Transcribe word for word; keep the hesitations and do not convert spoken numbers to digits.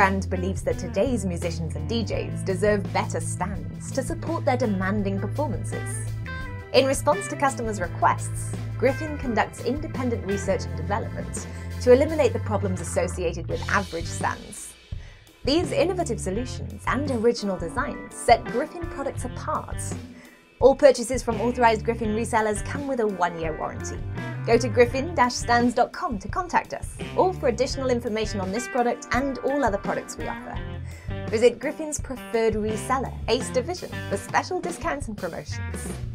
brand believes that today's musicians and D Js deserve better stands to support their demanding performances. In response to customers' requests, Griffin conducts independent research and development to eliminate the problems associated with average stands. These innovative solutions and original designs set Griffin products apart. All purchases from authorized Griffin resellers come with a one-year warranty. Go to griffin dash stands dot com to contact us, or for additional information on this product and all other products we offer. Visit Griffin's preferred reseller, Ace Division, for special discounts and promotions.